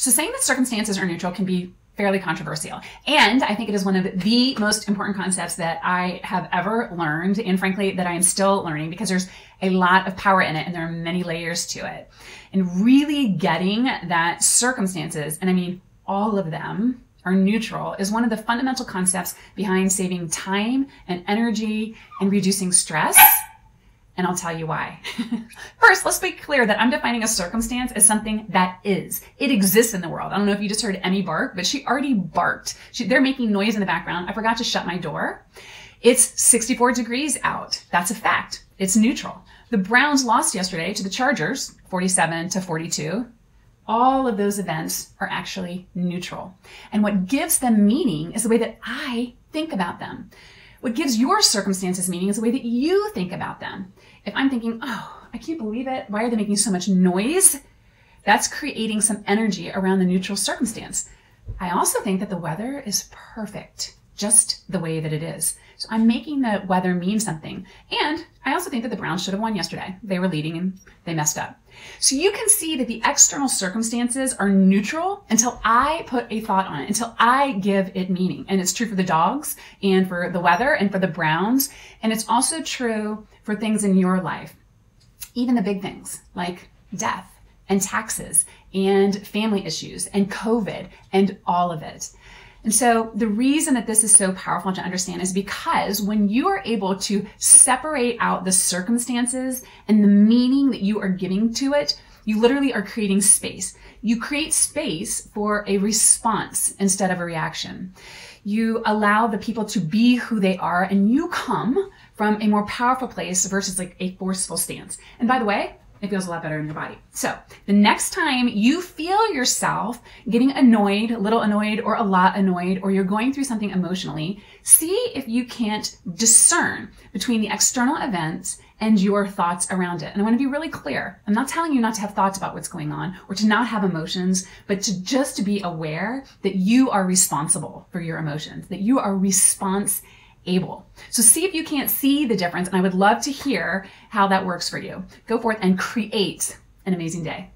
So saying that circumstances are neutral can be fairly controversial. And I think it is one of the most important concepts that I have ever learned, and frankly, that I am still learning, because there's a lot of power in it and there are many layers to it. And really getting that circumstances, and I mean all of them, are neutral is one of the fundamental concepts behind saving time and energy and reducing stress. And I'll tell you why. First, let's be clear that I'm defining a circumstance as something that is. It exists in the world. I don't know if you just heard Emmy bark, but she already barked. They're making noise in the background. I forgot to shut my door. It's 64 degrees out. That's a fact. It's neutral. The Browns lost yesterday to the Chargers, 47-42. All of those events are actually neutral. And what gives them meaning is the way that I think about them. What gives your circumstances meaning is the way that you think about them. If I'm thinking, oh, I can't believe it, why are they making so much noise? That's creating some energy around the neutral circumstance. I also think that the weather is perfect, just the way that it is. So I'm making the weather mean something. And I also think that the Browns should have won yesterday. They were leading and they messed up. So you can see that the external circumstances are neutral until I put a thought on it, until I give it meaning. And it's true for the dogs and for the weather and for the Browns. And it's also true for things in your life, even the big things like death and taxes and family issues and COVID and all of it. And so the reason that this is so powerful to understand is because when you are able to separate out the circumstances and the meaning that you are giving to it, you literally are creating space. You create space for a response instead of a reaction. You allow the people to be who they are, and you come from a more powerful place versus like a forceful stance. And by the way, it feels a lot better in your body. So the next time you feel yourself getting annoyed, a little annoyed or a lot annoyed, or you're going through something emotionally, see if you can't discern between the external events and your thoughts around it. And I want to be really clear. I'm not telling you not to have thoughts about what's going on or to not have emotions, but to just be aware that you are responsible for your emotions, that you are responsible. So see if you can't see the difference, and I would love to hear how that works for you. Go forth and create an amazing day.